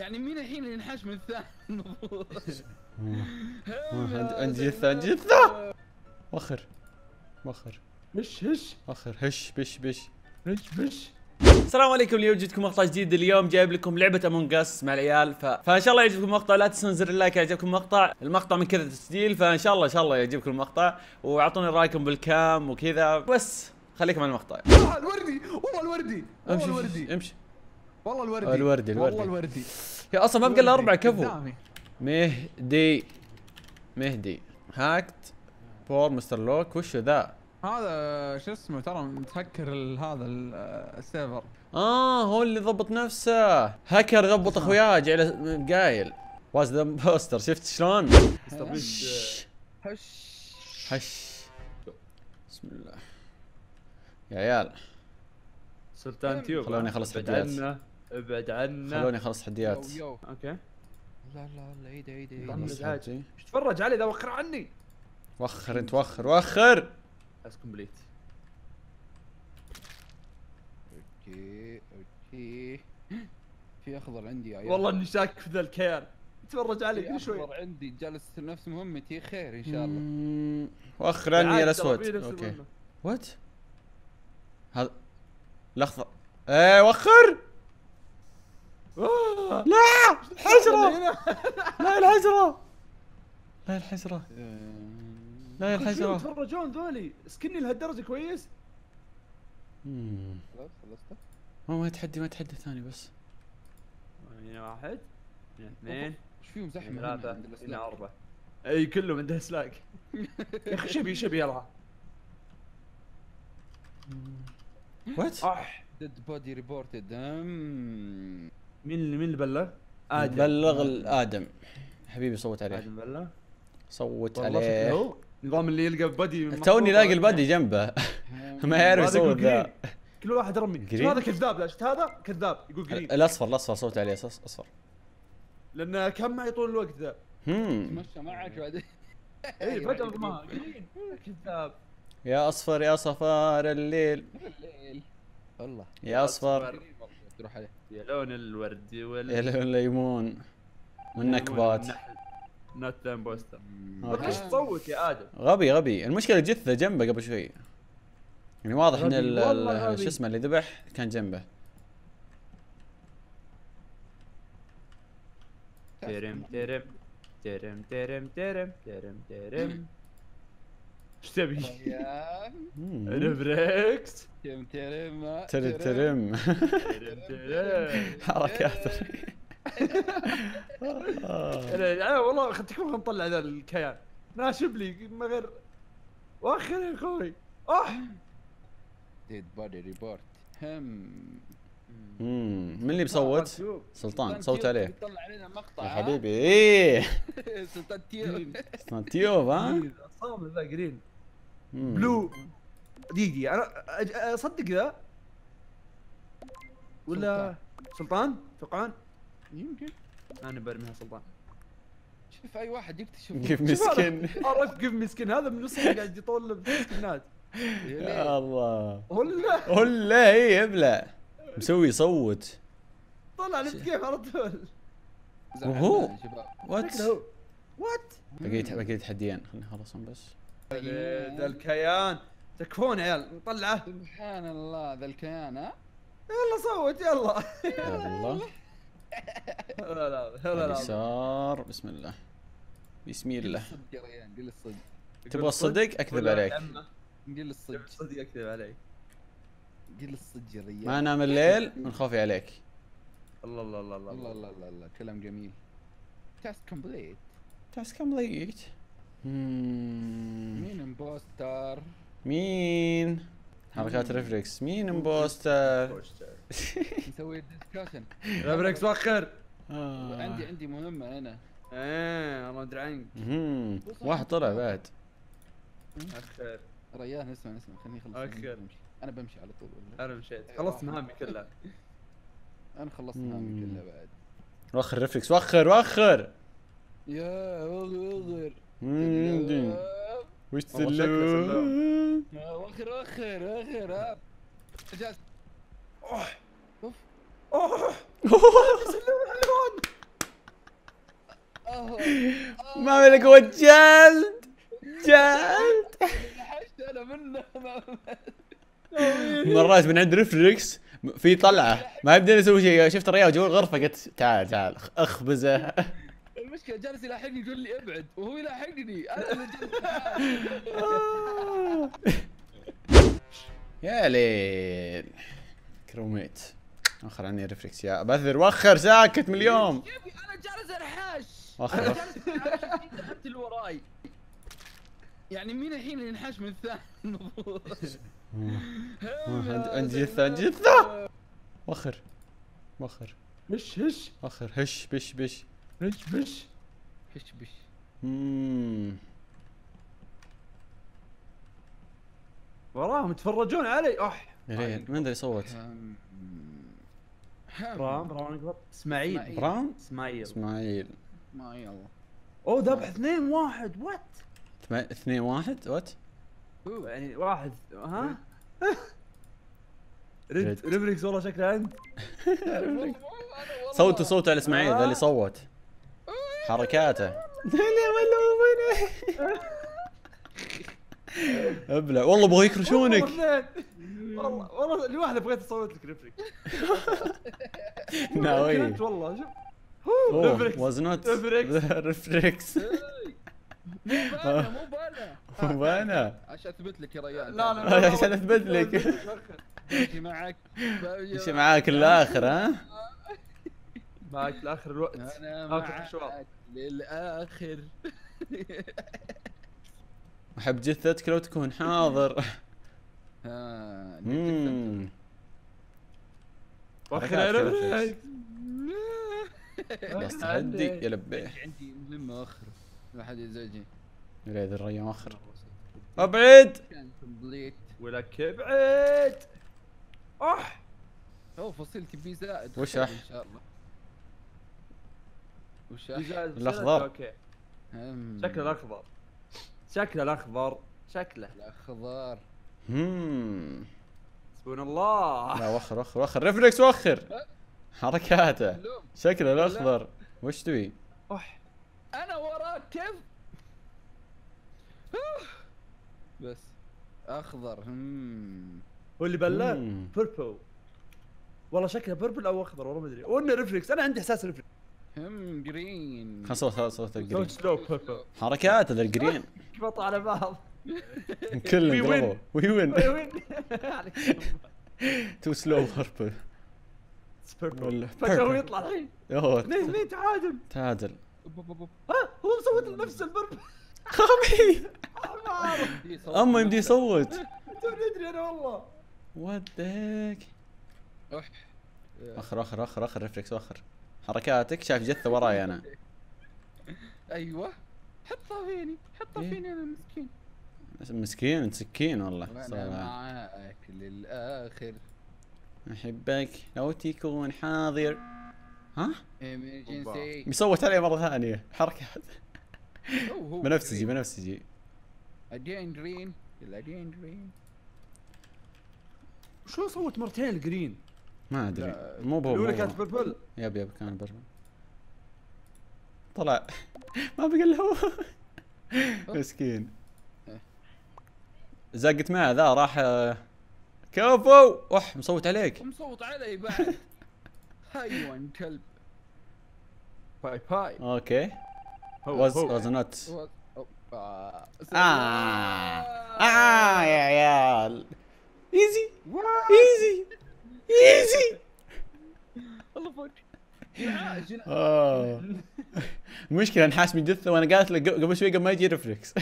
يعني مين الحين اللي ينحاش من الثاني المفروض؟ انجي الثاني انجي الثاني وخر وخر هش هش وخر هش بش بش هش بش. السلام عليكم، اليوم جبتكم مقطع جديد. اليوم جايب لكم لعبة امونج اس مع العيال فان شاء الله يعجبكم المقطع. لا تنسون زر اللايك اذا عجبكم المقطع، المقطع من كذا تسجيل، فان شاء الله ان شاء الله يعجبكم المقطع واعطوني رايكم بالكام وكذا. بس خليكم مع المقطع. والله الوردي والله الوردي والله الوردي امشي والله الوردي الوردي والله الوردي. هي اصلا ما بقى الا اربع كفو. مهدي مهدي هاكت بور مستر لوك. وش ذا؟ هذا شو اسمه ترى متهكر هذا السيرفر. هو اللي ضبط نفسه، هاكر ضبط اخوياه جعله قايل واز ذا امبوستر. شفت شلون؟ هش هش بسم الله يا عيال. سلطان تيوب خلوني اخلص حديات. ابعد عنا خلوني اخلص حديات. اوكي لا لا لا عيد عيد عيد ايش تتفرج علي ذا؟ وخر عني وخر انت وخر وخر. بس كومبليت. اوكي اوكي في اخضر عندي يا عيال. والله اني شاك في ذا الكيان، اتفرج علي كل شوي. اخضر عندي جالس نفس مهمتي خير ان شاء الله. وخر عني يا الاسود. اوكي وات؟ هذا لحظة ايه وخر. لا حجرة لا الحجرة لا الحجرة لا الحجرة. تفرجون ذولي سكني لهالدرجة كويس. خلاص خلصت. ما تحدي ما تحدي ثاني بس. هنا واحد هنا اثنين ايش فيهم زحمة؟ ثلاثة هنا أربعة. اي كلهم عنده سلاك. يا اخي شبي شبي يلا. وات؟ ديد بودي ريبورتد. مين اللي بلغ؟ آدم بلغ الآدم حبيبي. صوت عليه آدم بلغ صوت عليه. نظام اللي يلقى بادي توني لاقي البادي جنبه ما يعرف يصوت ذا. كل واحد رمي. هذا كذاب لا شفت هذا كذاب يقول جرين. الاصفر الاصفر صوت عليه اصفر لانه كان معي طول الوقت ذا. تمشى معك بعدين. اي بدل ما جرين كذاب. يا اصفر يا صفار الليل الليل والله يا اصفر تروح عليه. يا لون الوردي يا لون الليمون والنكبات. نوت ذا امبوستر. ايش تصوت يا ادم؟ غبي غبي. المشكله جثه جنبه قبل شوي، يعني واضح ان شو اسمه اللي ذبح كان جنبه. ترم ترم ترم ترم ترم ترم ترم ايش تبي؟ ريبريكس ترم ترم ترم ترم ترم حركات. انا والله خلتكم نطلع ذا الكيان ناشب لي ما غير واخر يا اخوي. ديد بادي ريبورت. من اللي بصوت؟ سلطان صوت عليه. طلع علينا مقطع يا حبيبي. ايه سلطان تيوب سلطان تيوب. ها صامل ذا جرين بلو. دقيقة انا اصدق ذا ولا سلطان؟ توقعان يمكن انا برميها سلطان. شوف اي واحد يكتشف كيف مسكين. عرفت كيف مسكين هذا من الصبح قاعد يطول بالسكنات. يا الله هلا هلا. اي ابلع مسوي صوت طلع لي كيف على طول. وهو وات وات. بقيت تحديين خلينا نخلصهم بس. ذا الكيان تكفون عيال نطلعه. سبحان الله ذا الكيان. ها يلا صوت يلا يلا. لا لا لا لا يسار بسم الله بسم الله. قل الصدق. تبغى الصدق اكذب عليك. قل الصدق صدق اكذب عليك. قل الصدق يا ريال. ما انام الليل من خوفي عليك. الله الله الله الله الله الله الله. كلام جميل. تاسك كومبليت تاسك كومبليت. مين امبوستر؟ مين؟ حركات ريفلكس. مين امبوستر؟ نسوي ديسكشن. ريفلكس وخر. عندي مهمة انا. ايه ما ادري عنك. واحد طلع بعد. اخر ريان اسمع اسمع خليني اخلص. اخر انا بمشي على طول. انا مشيت خلصت مهامي كلها. انا خلصت مهامي كلها بعد. وخر ريفلكس وخر وخر. يا وخر وش سلوم؟ وخر وخر وخر. اوف ما عملك هو جلد جلد. انحشت انا منه مرات من عند ريفلكس في طلعه ما يبدأ يسوي شيء. شفت الريال جوا الغرفه قلت تعال تعال اخبزه. المشكله جالس يلاحقني يقول لي ابعد وهو يلاحقني انا يا ليل كروميت. اخر عني ريفلكس يا بثر وخر ساكت من اليوم. انا جالس انحاش انا جالس انحاش اللي وراي يعني مين الحين اللي ينحاش من الثاني المفروض. انجثه انجثه وخر وخر هش هش وخر هش بش بش هش بش هش بش. وراهم يتفرجون علي. اح من ذا يصوت؟ رام اكبر. اسماعيل رام اسماعيل اسماعيل اوه ذبح 2-1 وات 2-1 وات يعني واحد ها؟ ريد ريفلكس والله شكله انت. صوته على اسماعيل ذا اللي صوت حركاته. لا والله مو انا ابلع والله ابغى يكرشونك والله لوحده بغيت اصوت لك ريفلكس ناوي والله. شوف ريفلكس مو بانا عشان اثبت لك يا ريال. لا عشان اثبت لك ماشي معاك للاخر. ها معاك لاخر الوقت. انا معاك للاخر. احب جثتك لو تكون حاضر. وخر بس تحدي يا لبيح. عندي مهمه اخر لا حد يزعجني. يريد الريم اخر ابعد ولك ابعد. اح هو فصيلتي بي زائد. وش اح؟ ان شاء الله وش اح؟ الاخضر شكله الاخضر شكله الاخضر شكله الاخضر. سبحان الله. لا وخر ريفلكس وخر حركاته شكله الاخضر. وش تبي؟ اح انا وراك كيف؟ بس اخضر. هو اللي بلان بيربل والله شكله بيربل او اخضر والله ما ادري. وانه ريفلكس انا عندي احساس ريفلكس. جرين خلاص الجرين حركات هذا الجرين قبطوا على بعض كلهم قلبوا وي وين تو سلو بيربل بيربل فجأة يطلع الحين. اثنين تعادل ها هو مصوت لنفسه البربر خامي. اما يمدي يصوت ندري انا والله ودك. اخر ريفلكس واخر حركاتك. شايف جثه وراي انا. ايوه حطها فيني انا مسكين مسكين انت سكين والله. انا معاك للاخر احبك لو تكون حاضر. ها؟ بيصوت علي مرة ثانية حركة بنفسجي اجين جرين اجين جرين. شو صوت مرتين الجرين؟ ما ادري مو بو الاولى كانت بربل. يب كان بربل طلع ما بقى الا هو مسكين زقت معه ذا راح كفو. اح مصوت عليك مصوت علي بعد. حيوان كلب. باي اوكي واز نوت يا عيال ايزي والله فوق. المشكلة انحاس من جثة وانا قالت لك قبل شوي قبل ما يجي ريفلكس.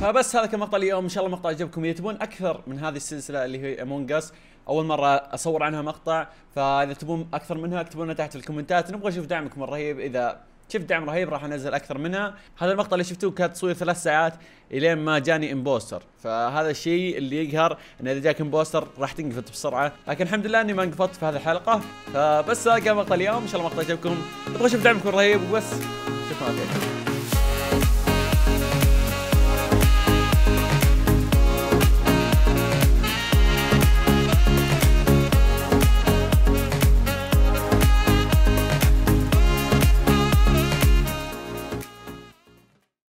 فبس هذا كان مقطع اليوم. ان شاء الله مقطع عجبكم. اذا تبون اكثر من هذه السلسلة اللي هي امونج اس اول مره اصور عنها مقطع، فاذا تبون اكثر منها اكتبوا لنا تحت في الكومنتات. نبغى نشوف دعمكم الرهيب. اذا شفت دعم رهيب راح انزل اكثر منها. هذا المقطع اللي شفتوه كان تصوير 3 ساعات الين ما جاني امبوستر، فهذا الشيء اللي يقهر ان اذا جاك امبوستر راح تنقفط بسرعه، لكن الحمد لله اني ما انقفطت في هذه الحلقه. فبس هذا كان مقطع اليوم. ان شاء الله مقطع عجبكم. نبغى نشوف دعمكم الرهيب وبس. شكرا لكم.